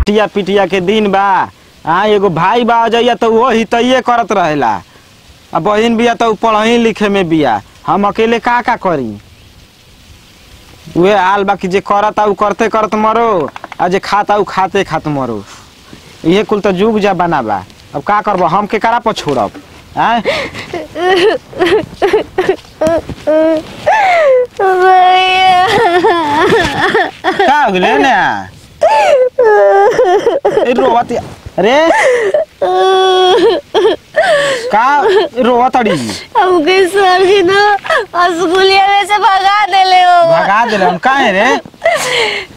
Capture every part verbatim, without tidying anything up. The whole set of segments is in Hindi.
पिटिया पिटिया के दिन बा। हाँ एगो भाई बा जाइया तो वो हितैये करत रहेला, आ बहन बिया तो पढ़े लिखे में बिया। हम अकेले का का करी, वे आल बाकी जे करता उ करते करत मरो, आ जे खाता उ खाते खात मरो। ये कुल तो जुग जा बना बा, अब का करब हम के करा पर छोड़ब। आय का गले ना ए रोवत रे का रोवतड़ी अब के सर के ना स्कूलिया में से भगा देले हो। भगा देले हम काहे रे?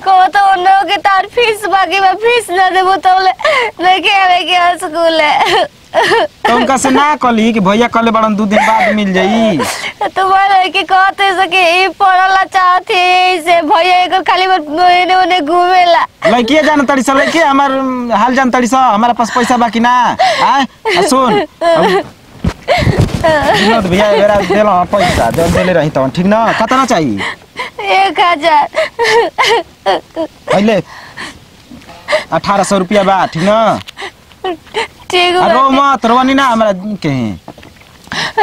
को तो उनो के तार फीस बाकी में फीस ना देबो तो नहीं के आवे के स्कूल है। तुम कसे ना कहली कि भैया कल बड़न दो दिन बाद मिल जाई। तुम्हारे के कहते सके ई पढ़ला चाहते से भैया एक खाली ने ने घुमेला। लइकी जान तड़ी सा, लइकी हमार हाल जान तड़ी सा। हमारा पास पैसा बाकी ना। आ सुन विनोद भैया मेरा देला पैसा दे देले रही त ठीक ना। कितना चाहिए? एक हज़ार। पहले अठारह सौ रुपया बा ठीक ना? अरो मत रोनी ना हमरा कहीं।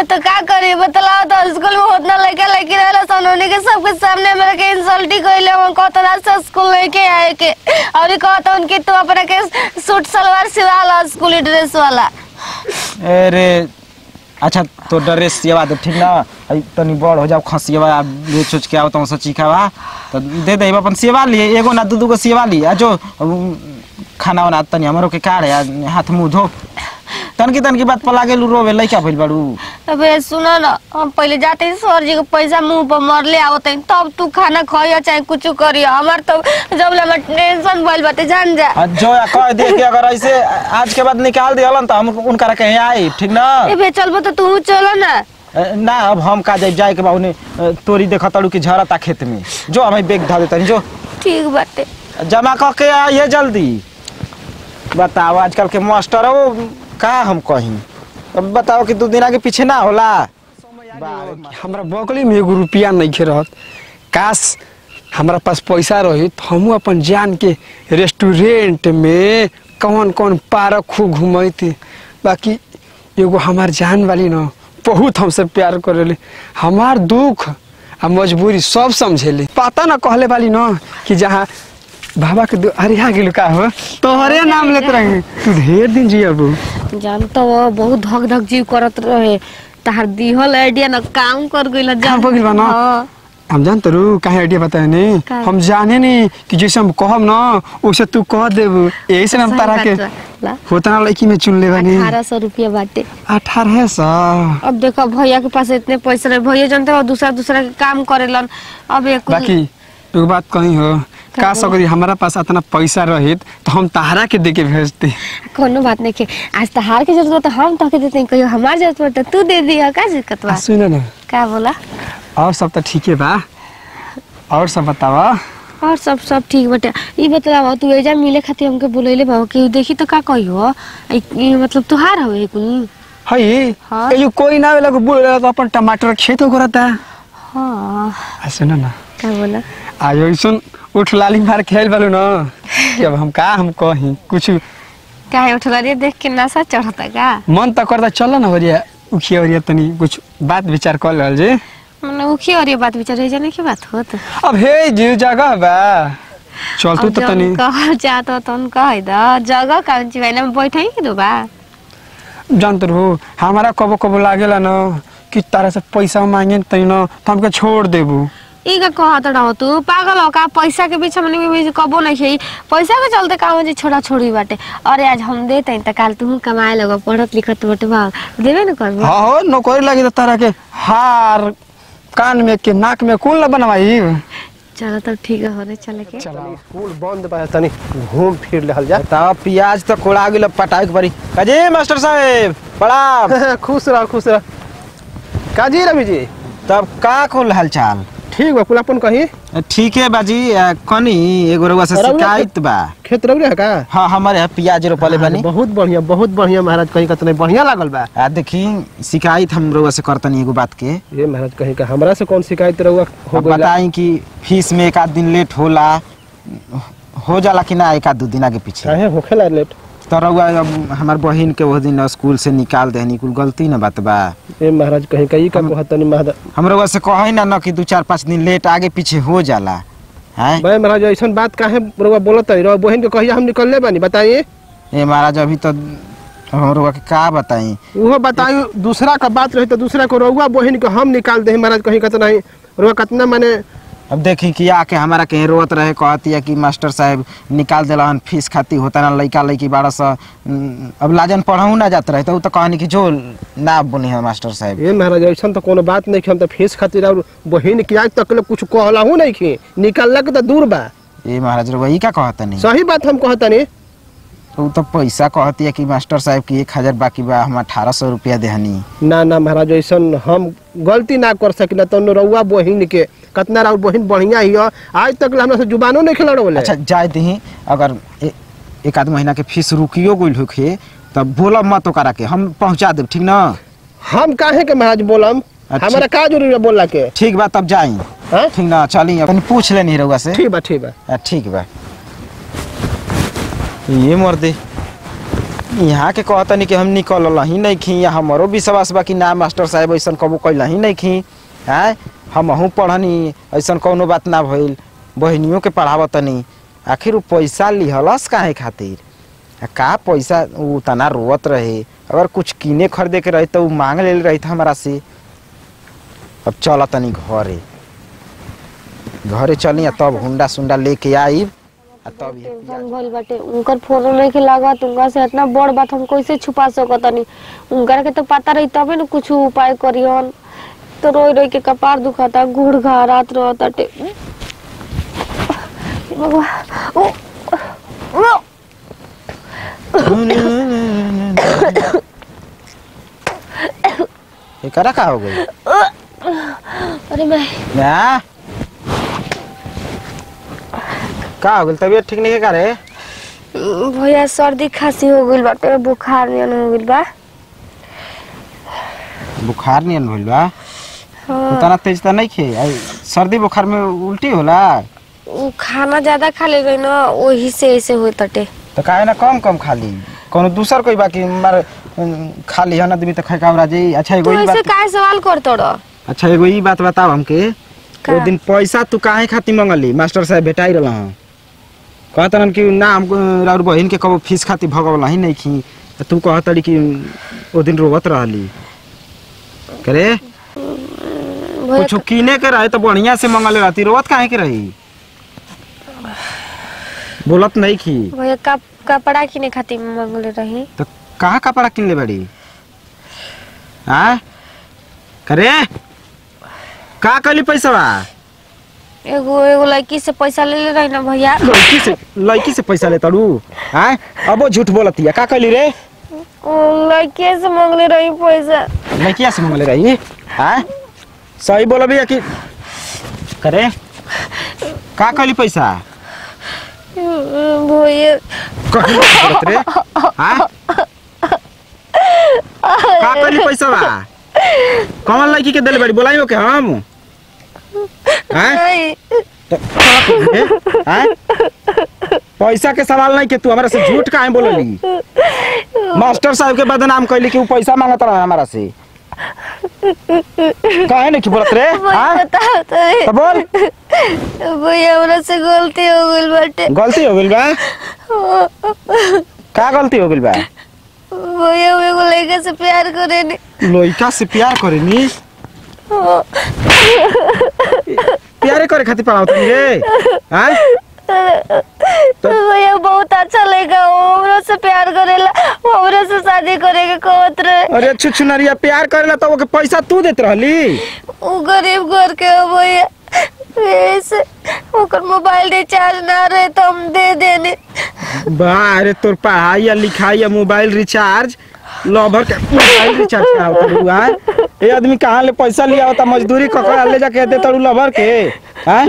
तो का करी बताओ तो स्कूल में होतना लगे लगे रहला सोनोनी के सबके सामने हमरा के इंसल्ट ही कइले। हम कहता से स्कूल लेके आए के और कहता उनके तू अपना के सूट सलवार सिवाला स्कूल ड्रेस वाला। अरे अच्छा तो ड्रेस सिवा दे ठीक ना? अई तनी बड़ हो जाओ खसियावा ले सोच के आओ तो सचिकावा तो दे देब अपन सेवा लिए एगो ना दूदू को सेवा लिए। आ जो खाना वाना तनी हमरो के काढ़ हाथ मुंह धो। तनकी तनकी बात पर लागेलू रोवे लइका भइल बाड़ू। अबे सुन ना हम पहले जाते सर जी के पैसा मुंह पर मरले आवतै तब तू खाना खइया चाहे कुछ करिया। हमर तो जबला में टेंशन भइल बाटे जान जा। आ जो कह दे के अगर ऐसे आज के बाद निकाल देलन त हम उनकरा के आई ठीक ना? एबे चलबो त तू चलो ना। ना अब हम का जाए जाए के बाउने तोरी देखतड़ू के झरता खेत में जो हम बैग धा देतनी जो। ठीक बाटे जमा क के आ ये जल्दी। बताओ आजकल के मास्टर हो का हम कहीं। अब बताओ कि दो दिन आगे पीछे ना होला। हमरा बकली में एगो रुपया नहीं खे रहत। काश हमरा पास पैसा रही तो हम अपन जान के रेस्टोरेंट में कौन कौन पार्क खूब घूमती। बाकी एगो हमार जान वाली न बहुत हमसे प्यार करेले। हमार दुख आ मजबूरी सब समझेले। पता न कहले वाली न कि जहाँ बाबा के अरे यहाँ गिल का हो तोहरे नाम लेते रहे। तू ढेर दिन जी अब जानता हो बहुत धक धक जीव करत रहे। तहार दिहल आइडिया न काम कर गइल जान पगिल बा न। हम जान तरू काहे आइडिया बताए ने। हम जाने नहीं कि जैसे हम कहब न ओसे तू कह देब। एही से हम तारा के होतना लड़की में चुन लेबा ने। अठारह सौ रुपया बाटे। अठारह सौ। अब देखो भैया के पास इतने पैसे रहे। भैया जानता हो दूसरा दूसरा के काम करेलन। अब एक बाकी एक बात कहीं हो का सकती हमारा पास इतना पैसा रहित तो हम तहारा के देके भेजते। कोनो बात नहीं के आज तहार के जरूरत तो हम तोके देते कहियो। हमार जरूरत तो तू दे दिया का दिक्कत बा। सुन ना का बोला और सब तो ठीक है बा। और सब बतावा। और सब सब ठीक बटे। ई बतावा तू एजा मिले खातिर हमके बोलैले बाबू कि देखी तो का कहियो। मतलब तोहार होए कुल हई एयो कोई ना वाला को बोलला तो अपन टमाटर खेत करता। हां सुन ना का बोला आयो सुन उठ लाली मार खेल बलू न। अब हम का हम कहीं कुछ काहे उठलारी देख के नशा चढ़ता का मन त करता। चल न होरिया उखिया होरिया तनी कुछ बात विचार कर लल जे। माने उखिया होरिया बात विचार हे जाने की बात होत। अब हे जे जगह बा चल तू त तनी कह जात तन कह द जगह कांची माने बैठई के दो बा। जानतर हो हमारा कबो कबो लागेला न कि तारा से पैसा मांगे तइनो त हमके छोड़ देबू। ई का कहत रहो तू पागल हो का? पैसा के बीच हमने में कबो नहीं है। पैसा के चलते काम जे छोड़ा छोड़ी बाटे। अरे आज हम देतै त काल तू कमाए लगो। पढ़त लिखत बटवा देबे न करबो। हां हो नौकरी लागी त तारा के हार कान में के नाक में कुल बनवाई। चल त ठीक हो रे चले के चल स्कूल बंद बा तनी घूम फिर लेहल जा। ता प्याज त कोड़ा गेल पटाई के परी। काजी मास्टर साहब बड़ा खुश रह खुश रह। काजी रवि जी तब का कुल हालचाल ठीक बा? कुलापन कही ठीक है बाजी। कनी एगो रउआ से शिकायत बा। खेत रउरे है का? हां हमारे यहां प्याज रोपले बानी। बहुत बढ़िया बहुत बढ़िया महाराज। कहीं कतने बढ़िया लागल बा। आ देखी शिकायत हम रउआ से करतनी एगो बात के। ए महाराज कहीं का हमरा से कौन शिकायत रउआ हो गइल? बताई कि फीस में एक आध दिन लेट होला हो जाला कि ना एक आध दो दिन आगे पीछे काहे होखेला लेट त रउआ हमार बहिन के वो दिन स्कूल से निकाल देनी कुल गलती न बात बा। ए महाराज कहीं कहीं का कहतनी महाराज हमरा से कहै ना न कि दो चार पांच दिन लेट आगे पीछे हो जाला हैं भाई महाराज ऐसन बात काहे रउआ बोलत है रउआ बहिन के कहिया हम निकल ले बानी बताइए। ए महाराज अभी तो हमरा के का बताई वो बताई दूसरा का बात रही तो दूसरा को रउआ बहिन के हम निकाल दे महाराज कहीं कत नहीं रउआ कितना माने अब देखी कि आके हमारा कहीं रोत रहे कहती है कि मास्टर साहब निकाल दिला फीस खाती होता ना लड़का लड़की बारह सौ अब लाजन पढ़ाऊ ना जाते रहे तो तो कहनी कि जो ना बोली है मास्टर साहब। ये महाराज ऐसा तो कोनो बात नहीं कि हम तो फीस खातिर और बहन के आज तक कुछ कहलाहू नहीं कि निकलला के तो दूर बा। ये महाराज वही का कहता नहीं सही बात हम कहता नहीं तो तो पैसा कहती है कि मास्टर साहब की एक हज़ार बाकी बा हम अठारह सौ रुपया देहनी ना ना महाराज ऐसा हम गलती ना कर सकिला तो रउआ बहन के कतना राउर बहिन बढ़िया ही हो आज तक हमरा से जुबानो नहीं खिलाड़ बोले। अच्छा जाय दही अगर ए, एक आध महीना के फीस रुकियो गइल होखे तब बोलब मत करा के हम पहुंचा देब ठीक ना हम काहे के महाराज बोलम अच्छा। हमरा का जरूरी बोलला के ठीक बा तब जाई हां ठीक ना चली अपन पूछ लेनी रउआ से ठीक बा ठीक बा ठीक बा। ये मर्दे यहाँ के कहतनी कि हम निकलला ही नहीं खी हमरो विश्वास बा कि ना मास्टर साहब ऐसन कबो कइला ही नहीं खी हैं हम अहू पढ़नी ऐसा कोनो बात ना भइल बहनियों के पढ़ावतनी आखिर वो पैसा लिहलस काहे खातिर का पैसा वो तना रोवत रहे अगर कुछ किने खरीदे के रहे तो मांग ले रही था हमारा से। अब चल तनी घरे घरे चली तब हुंडा सुंडा लेके आई तब भइल बाटे उनकर फोटो नहीं के लागत उनका से इतना बड़ बात हम कैसे छुपा सकतनी उनकर के तो पता रही तबे न कुछ उपाय करियन तो रोई रोई के कपार दुखाता घूर घा रात रोता टे ओ ओ ये करा का हो गई। अरे भाई ना का हो गई तबीयत ठीक नहीं है का रे भैया सर्दी खांसी हो गई बाटे बुखार नियन हो गई बा बुखार नियन होइल बा उतना तेज तो नहीं खे आई सर्दी बुखार में उल्टी होला वो खाना ज्यादा खा ले गई ना वही से ऐसे होय तटे तो काहे ना कम कम खा ली कोनो दूसर कोई बाकी मार खा ली हन आदमी तो खैका राजी। अच्छा एगो ई बात ऐसे काहे सवाल करतो रो अच्छा एगो ई बात बताओ हमके वो दिन पैसा तू काहे खातिर मंगली मास्टर साहब भेटाई रहला ह कहतन कि ना हम राउर बहिन के कबो फीस खातिर भगवला ही नहीं खी तू कहतड़ी कि ओ दिन रोवत रहली करे कुछ कीने के रहे तो बढ़िया से मंगले रहती रोवत काहे के रही बोलत नहीं की भैया का कपड़ा किने खातिर मंगले रही तो कहां कपड़ा किनले बड़ी हां करे का कली पैसावा एगो एगो लड़की से पैसा ले ले रही ना भैया लड़की से लड़की से पैसा लेताड़ू हैं अब झूठ बोलतिया का कली रे ओ लड़की से मंगले रही पैसा लड़की से मंगले रही हैं सही बोला भैया कि करे का कली पैसा भैया कतरे हां का कली पैसा बा कौन लड़की के देले बड़ी बोलाइयो के हम हैं हैं पैसा के सवाल नहीं के तू हमरा से झूठ काहे बोलली मास्टर साहब के बदनाम कइली कि वो पैसा मांगत रहा हमरा से काहे नहीं बोलत रे हां तो बोल भैया हमरा से गलती हो गइल बाटे गलती हो गइल बा का गलती हो गइल बा भैया वे को लइका से प्यार करेनी लइका से प्यार करेनी प्यार करे खातिर पड़ाओ तुम रे हां तो भैया बहुत अच्छा लइका हमरा से प्यार करेला हमरा से शादी करे के कहत रहे। अरे छुछुनरिया प्यार करेला तो ओके पैसा तू देत रहली उ गरीब घर के हो भैया ऐसे ओकर मोबाइल रिचार्ज ना रहे तो हम दे देने बा अरे तोर पढ़ाई या लिखाई या मोबाइल रिचार्ज लोभर के मोबाइल रिचार्ज का होतुआ ए आदमी कहां ले पैसा लिया होता मजदूरी ककरा ले जाके देतड़ू लोभर के हैं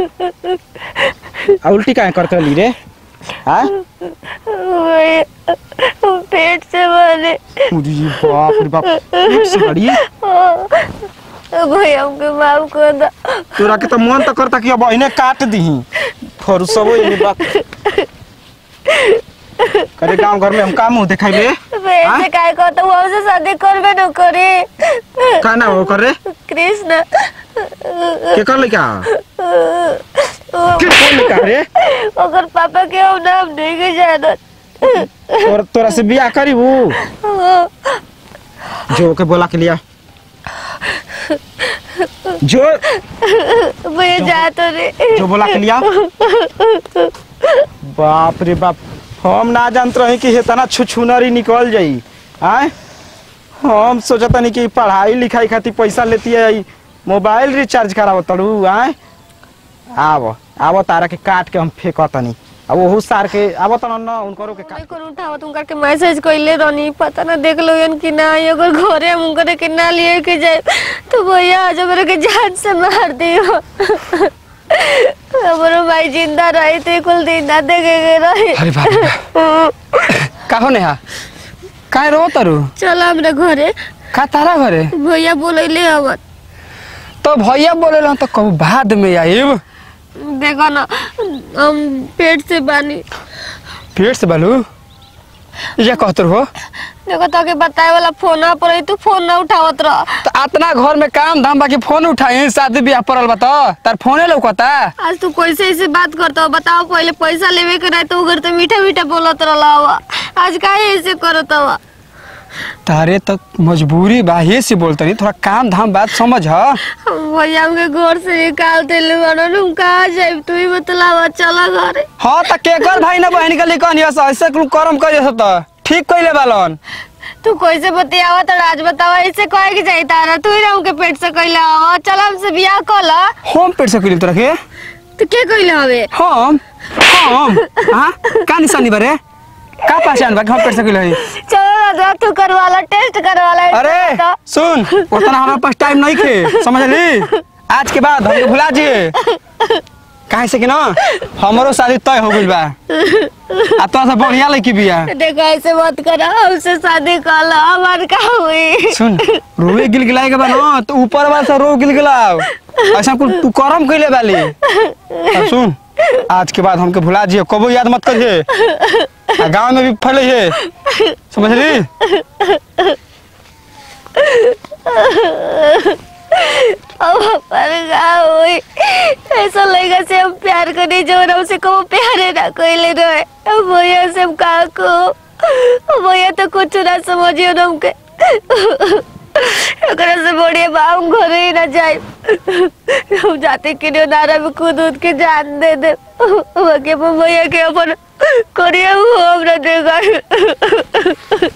आ उल्टी काहे करतली रे हां पेट से मारे मुदी बाप रे बाप पेट से बड़ी भैया हमके माफ कर दा तोरा के त मन त करता कि अब इने काट दीही फरु सबो इने बात करे काम घर में हम काम होते खाइबे वैसे काय को तो वो से शादी करबे न करे काना हो करे कृष्ण के कर ले क्या के कर ले करे अगर पापा के हम नाम नहीं के जानो और तोरा से बियाह करीबू जो के बोला के लिया जो मैं जा तो रे जो बोला के लिया बाप रे बाप हम ना जानत रही कि हेतना छुछुनरी निकल जाई आए हम सोचता नहीं कि पढ़ाई लिखाई खातिर पैसा लेती है मोबाइल रिचार्ज कराव तड़ू आए आव आव तारा के काट के हम फेकतनी अब ओहू सार के आव त न उनकरो के काट कर उठाव तुमकर के मैसेज कइले रनी पता ना देख लोयन कि ना अगर घरे उनकर के ना लिए के जाए तो भैया आज मेरे के जान से मार दियो अबरो भाई जिंदा रहे ते कुल दिन ना देखे के रहे अरे बाप का होने हा काहे रो तरू चल हमरे घरे का तारा घरे भैया बोलैले आवत तो भैया बोलेला त कब बाद में आइब देखो ना हम पेट से बानी पेट से बालू ये कहतर हो देखो तो के बताए वाला फोन आ पर तू फोन ना उठावत रह त आतना घर में काम धाम बाकी फोन उठाए शादी बियाह परल बता तार फोने लौकता आज तू कैसे ऐसे बात करतो बताओ पहले पैसा लेवे के रह तो उधर तो मीठा-मीठा बोलत रहला आज काहे ऐसे करतवा तारे तक मजबूरी बाहे से बोलतनी थोड़ा काम धाम बात समझ ह भैया के घर से निकाल देलु अनु कहां जाई तू ही बतलावा चला घरे हां त के कर भाई ना बहन के लिखनी ऐसे कर्म करियो त ठीक कइले बालन तू कैसे बतियावा त राज बतावा ऐसे कहे के जाई तारा तू ही रहू के पेट से कइला आ चला हमसे बियाह कला हम पेट से कइले तोरा के तू के कइले हवे हम हम हां कानी सनी बरे का पहचान बा हम पेट से कइले चल राजा तू करवाला टेस्ट करवाला अरे सुन उतना हमरा पास टाइम नहीं के समझली आज के बाद हमके भुला जी काहे से कि ना हमरो शादी तय हो गइल बा आ तोरा से बढ़िया लड़की बियाह देखो ऐसे मत करा हमसे शादी कला हमार का होई सुन रोए गिलगिलाए के बा ना तो ऊपर वाला से रो गिलगिलाओ ऐसा कुल तू करम कइले वाली अब सुन आज के बाद हमके भुला जी कबो याद मत करिए आ गांव में भी फैले है समझली अब परगा होई ऐसा लगा से हम प्यार करे जो ना उसे को प्यारे ना कोइले रहे भैया से का को भैया तो कुछ ना समझियो ना हमके अगर से बड़े बाऊ घर ही ना जाए हम जाते के ना नारा में कूद के जान दे दे वो के भैया के अपन कोरिया हो हमरा देगा